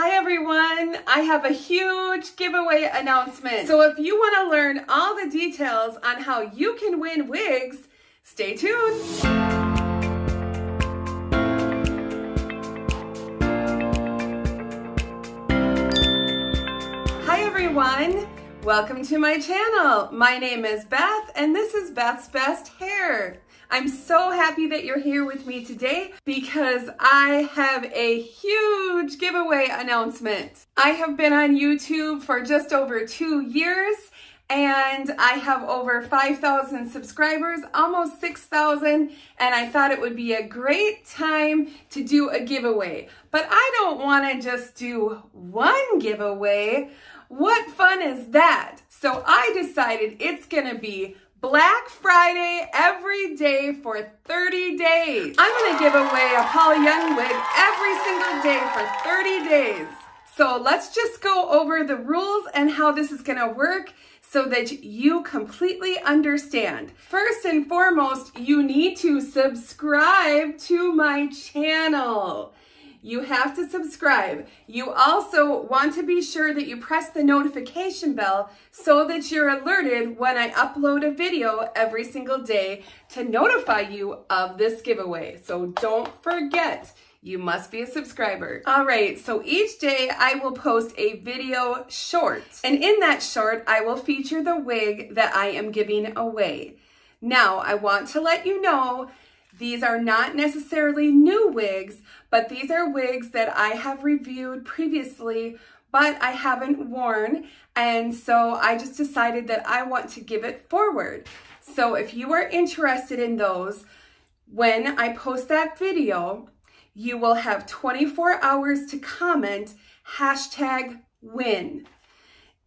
Hi everyone, I have a huge giveaway announcement. So if you want to learn all the details on how you can win wigs, stay tuned. Hi everyone, welcome to my channel. My name is Beth and this is Beth's Best Hair. I'm so happy that you're here with me today because I have a huge giveaway announcement. I have been on YouTube for just over 2 years and I have over 5,000 subscribers, almost 6,000, and I thought it would be a great time to do a giveaway. But I don't want to just do one giveaway. What fun is that? So I decided it's going to be Black Friday every day for 30 days. I'm gonna give away a Paula Young wig every single day for 30 days. So let's just go over the rules and how this is gonna work so that you completely understand. First and foremost, you need to subscribe to my channel. You have to subscribe. You also want to be sure that you press the notification bell so that you're alerted when I upload a video every single day to notify you of this giveaway. So don't forget, you must be a subscriber. All right, so each day I will post a video short. And in that short, I will feature the wig that I am giving away. Now, I want to let you know these are not necessarily new wigs, but these are wigs that I have reviewed previously, but I haven't worn, and so I just decided that I want to give it forward. So if you are interested in those, when I post that video, you will have 24 hours to comment #win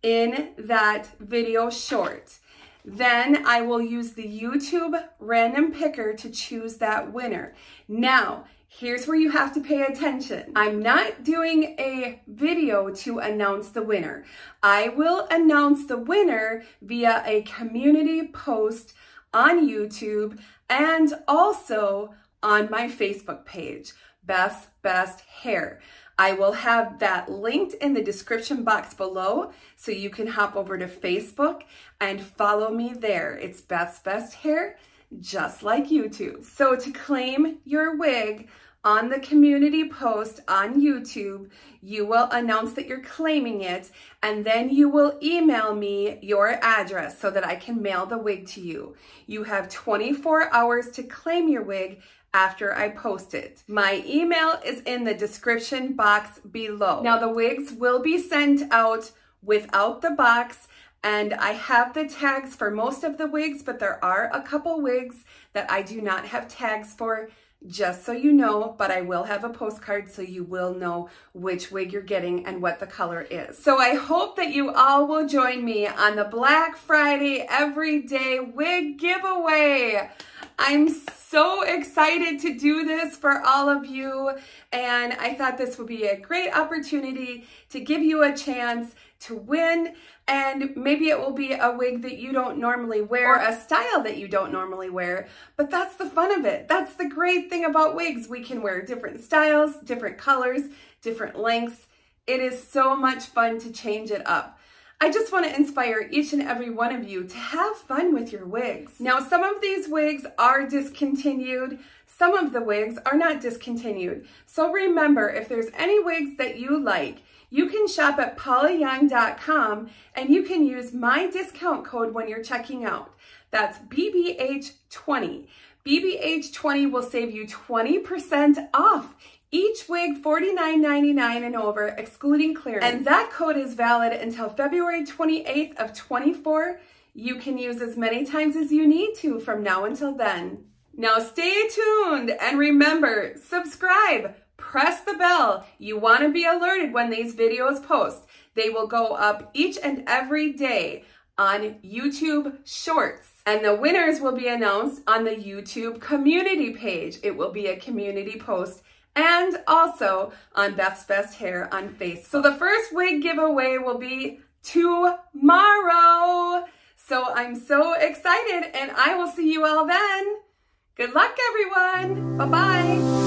in that video short. Then I will use the YouTube random picker to choose that winner. Now, here's where you have to pay attention. I'm not doing a video to announce the winner. I will announce the winner via a community post on YouTube and also on my Facebook page, Beth's Best Hair. I will have that linked in the description box below, so you can hop over to Facebook and follow me there. It's Beth's Best Hair, just like YouTube. So to claim your wig on the community post on YouTube, you will announce that you're claiming it, and then you will email me your address so that I can mail the wig to you. You have 24 hours to claim your wig after I post it. My email is in the description box below. Now the wigs will be sent out without the box, and I have the tags for most of the wigs, but there are a couple wigs that I do not have tags for, just so you know, but I will have a postcard so you will know which wig you're getting and what the color is. So I hope that you all will join me on the Black Friday everyday wig giveaway. I'm so excited to do this for all of you, and I thought this would be a great opportunity to give you a chance to win, and maybe it will be a wig that you don't normally wear or a style that you don't normally wear, but that's the fun of it. That's the great thing about wigs. We can wear different styles, different colors, different lengths. It is so much fun to change it up. I just want to inspire each and every one of you to have fun with your wigs. Now, some of these wigs are discontinued. Some of the wigs are not discontinued. So remember, if there's any wigs that you like, you can shop at PaulaYoung.com and you can use my discount code when you're checking out. That's BBH20. BBH20 will save you 20% off each wig $49.99 and over, excluding clearance. And that code is valid until February 28th of 24. You can use as many times as you need to from now until then. Now stay tuned and remember, subscribe, press the bell. You want to be alerted when these videos post. They will go up each and every day on YouTube Shorts. And the winners will be announced on the YouTube community page. It will be a community post and also on Beth's Best Hair on Facebook. So the first wig giveaway will be tomorrow. So I'm so excited and I will see you all then. Good luck everyone, bye-bye.